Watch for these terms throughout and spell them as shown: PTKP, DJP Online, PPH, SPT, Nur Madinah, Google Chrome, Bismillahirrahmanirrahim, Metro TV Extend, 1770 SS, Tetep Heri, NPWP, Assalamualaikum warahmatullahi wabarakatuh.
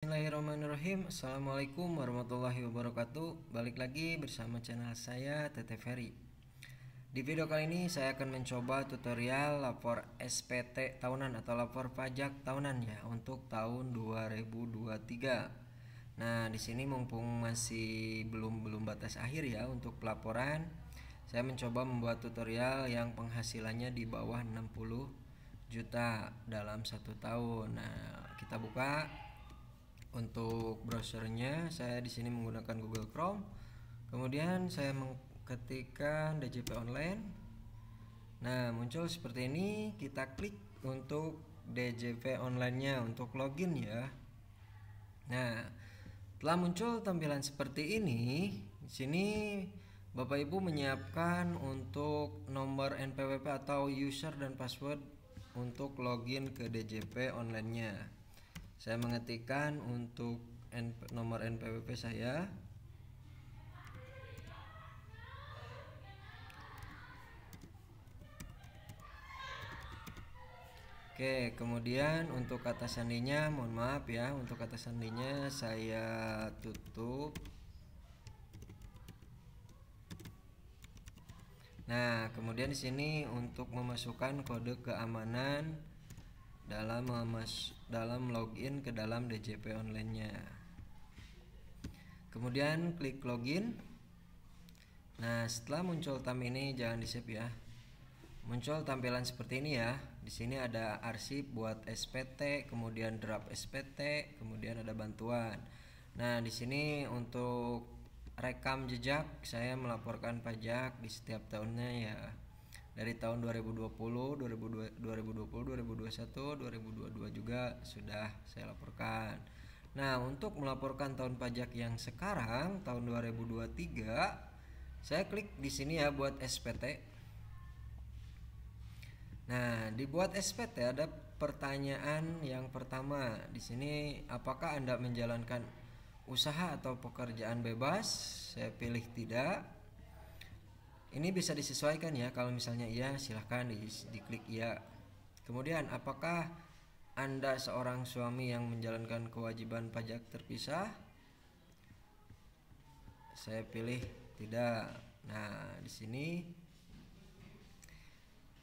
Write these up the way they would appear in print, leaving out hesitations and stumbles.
Bismillahirrahmanirrahim. Assalamualaikum warahmatullahi wabarakatuh. Balik lagi bersama channel saya, Tetep Heri. Di video kali ini saya akan mencoba tutorial lapor SPT tahunan atau lapor pajak tahunan ya untuk tahun 2023. Nah, di sini mumpung masih belum batas akhir ya untuk pelaporan, saya mencoba membuat tutorial yang penghasilannya di bawah 60 juta dalam satu tahun. Nah, kita buka untuk browsernya. Saya di sini menggunakan Google Chrome. Kemudian saya mengetikkan DJP Online. Nah, muncul seperti ini. Kita klik untuk DJP Online-nya untuk login ya. Nah, telah muncul tampilan seperti ini. Di sini Bapak Ibu menyiapkan untuk nomor NPWP atau user dan password untuk login ke DJP Online-nya. Saya mengetikkan untuk nomor NPWP saya. Oke, kemudian untuk kata sandinya, mohon maaf ya, untuk kata sandinya saya tutup. Nah, kemudian di sini untuk memasukkan kode keamanan dalam login ke dalam DJP Online-nya. Kemudian klik login. Nah, setelah muncul ini jangan di-save ya. Muncul tampilan seperti ini ya. Di sini ada arsip buat SPT, kemudian draft SPT, kemudian ada bantuan. Nah, di sini untuk rekam jejak saya melaporkan pajak di setiap tahunnya ya. Dari tahun 2020, 2021, 2022 juga sudah saya laporkan. Nah, untuk melaporkan tahun pajak yang sekarang, tahun 2023, saya klik di sini ya buat SPT. Nah, dibuat SPT ada pertanyaan yang pertama. Di sini, apakah Anda menjalankan usaha atau pekerjaan bebas? Saya pilih tidak. Ini bisa disesuaikan ya, kalau misalnya iya silahkan diklik iya. Kemudian, apakah Anda seorang suami yang menjalankan kewajiban pajak terpisah? Saya pilih tidak. Nah, di sini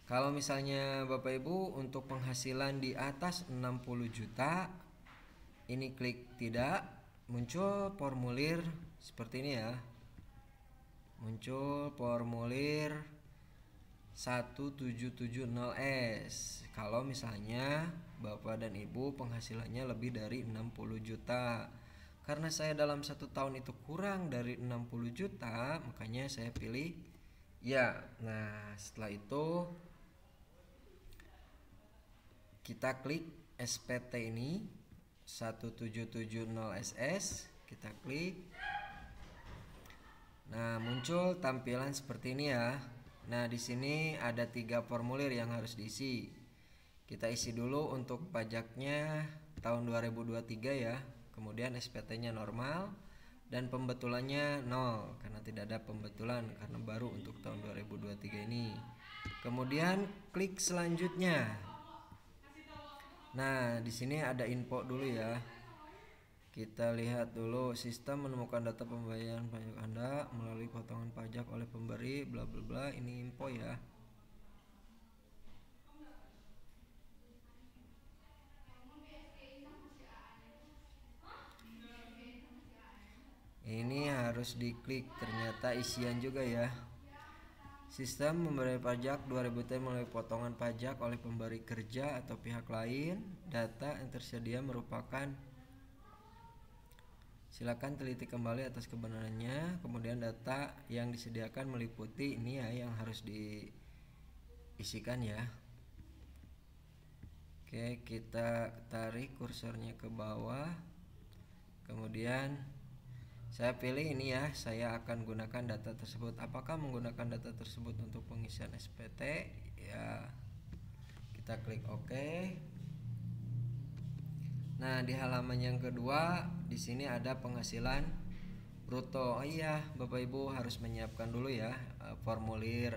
kalau misalnya Bapak Ibu untuk penghasilan di atas 60 juta, ini klik tidak, muncul formulir seperti ini ya. Muncul formulir 1770 ss. Kalau misalnya Bapak dan Ibu penghasilannya lebih dari 60 juta. Karena saya dalam satu tahun itu kurang dari 60 juta, makanya saya pilih ya. Nah, setelah itu kita klik SPT ini 1770 ss. Kita klik. Nah, muncul tampilan seperti ini ya. Nah, di sini ada 3 formulir yang harus diisi. Kita isi dulu untuk pajaknya tahun 2023 ya. Kemudian SPT-nya normal dan pembetulannya 0 karena tidak ada pembetulan karena baru untuk tahun 2023 ini. Kemudian klik selanjutnya. Nah, di sini ada info dulu ya. Kita lihat dulu, sistem menemukan data pembayaran pajak Anda melalui potongan pajak oleh pemberi bla bla bla. Ini info ya. Ini harus diklik, ternyata isian juga ya. Sistem pembayaran pajak 2000 melalui potongan pajak oleh pemberi kerja atau pihak lain. Data yang tersedia merupakan, silakan teliti kembali atas kebenarannya. Kemudian data yang disediakan meliputi ini ya yang harus diisikan ya. Oke, kita tarik kursornya ke bawah. Kemudian saya pilih ini ya, saya akan gunakan data tersebut. Apakah menggunakan data tersebut untuk pengisian SPT? Ya, kita klik OK. Nah, di halaman yang kedua di sini ada penghasilan bruto. Oh iya, Bapak Ibu harus menyiapkan dulu ya formulir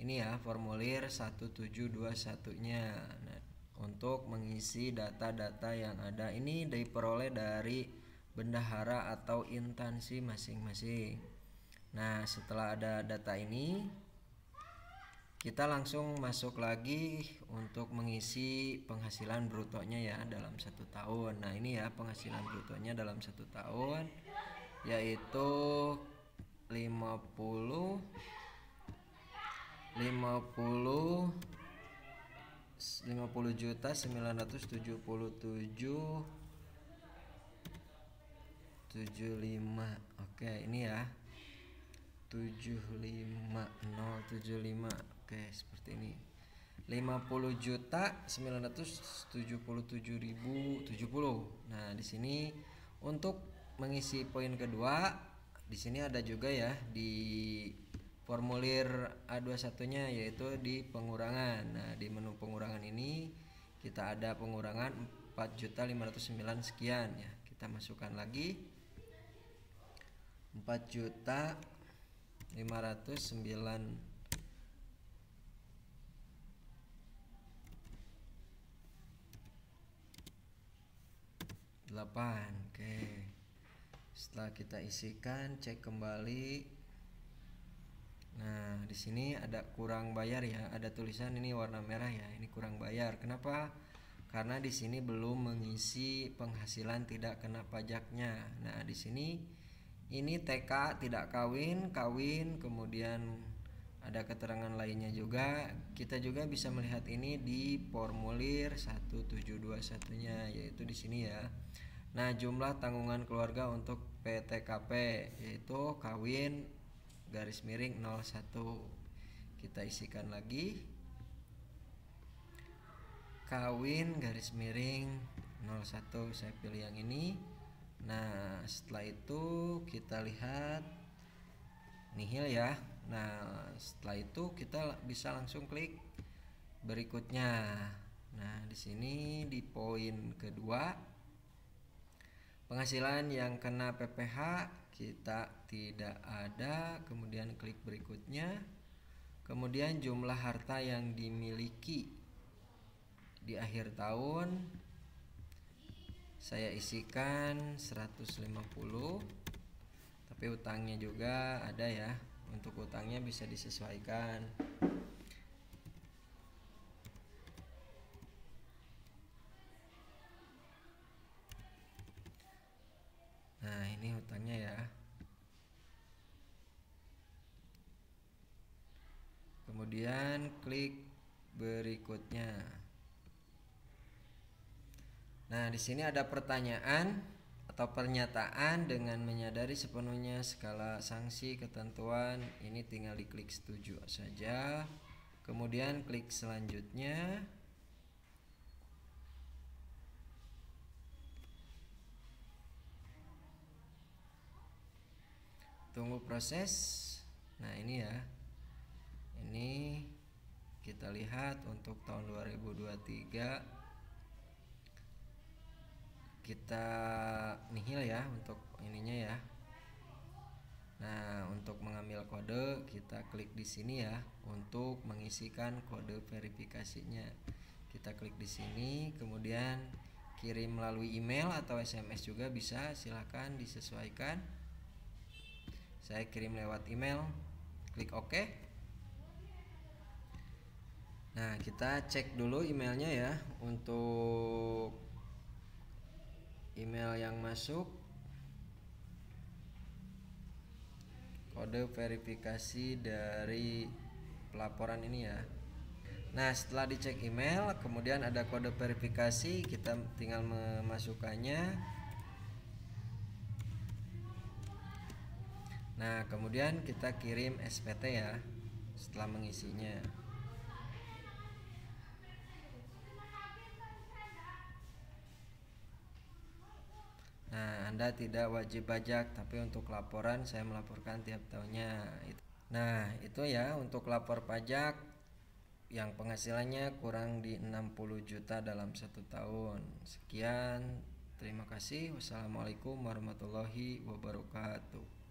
ini ya, formulir 1721-nya. Nah, untuk mengisi data-data yang ada. Ini diperoleh dari bendahara atau instansi masing-masing. Nah, setelah ada data ini, kita langsung masuk lagi untuk mengisi penghasilan brutonya ya dalam 1 tahun. Nah, ini ya penghasilan brutonya dalam 1 tahun yaitu 50.977.75. Oke, ini ya 75075. Oke, seperti ini. 50.977.070. Nah, di sini untuk mengisi poin kedua, di sini ada juga ya di formulir A21-nya yaitu di pengurangan. Nah, di menu pengurangan ini kita ada pengurangan 4.509 sekian ya. Kita masukkan lagi 4.509.8. Oke. Setelah kita isikan, cek kembali. Nah, di sini ada kurang bayar ya, ada tulisan ini warna merah ya, ini kurang bayar. Kenapa? Karena di sini belum mengisi penghasilan tidak kena pajaknya. Nah, di sini ini TK tidak kawin, kawin, kemudian ada keterangan lainnya juga. Kita juga bisa melihat ini di formulir 1721-nya yaitu di sini ya. Nah, jumlah tanggungan keluarga untuk PTKP yaitu kawin garis miring 01. Kita isikan lagi kawin garis miring 01, saya pilih yang ini. Nah, setelah itu kita lihat nihil ya. Nah, setelah itu kita bisa langsung klik berikutnya. Nah, di sini di poin kedua penghasilan yang kena PPH kita tidak ada, kemudian klik berikutnya. Kemudian jumlah harta yang dimiliki di akhir tahun saya isikan 150, tapi utangnya juga ada ya. Untuk utangnya bisa disesuaikan. Nah, ini utangnya ya. Kemudian klik berikutnya. Nah, di sini ada pertanyaan atau pernyataan dengan menyadari sepenuhnya skala sanksi ketentuan. Ini tinggal diklik setuju saja. Kemudian klik selanjutnya. Tunggu proses. Nah, ini ya. Ini kita lihat untuk tahun 2023. Kita nihil ya untuk ininya ya. Nah, untuk mengambil kode kita klik di sini ya untuk mengisikan kode verifikasinya. Kita klik di sini, kemudian kirim melalui email atau SMS juga bisa, silahkan disesuaikan. Saya kirim lewat email, klik OK. Nah, kita cek dulu emailnya ya untuk email yang masuk, kode verifikasi dari pelaporan ini ya. Nah, setelah dicek email, kemudian ada kode verifikasi, kita tinggal memasukkannya. Nah, kemudian kita kirim SPT ya setelah mengisinya. Nah, Anda tidak wajib pajak, tapi untuk laporan saya melaporkan tiap tahunnya. Nah, itu ya untuk lapor pajak yang penghasilannya kurang di 60 juta dalam 1 tahun. Sekian, terima kasih. Wassalamualaikum warahmatullahi wabarakatuh.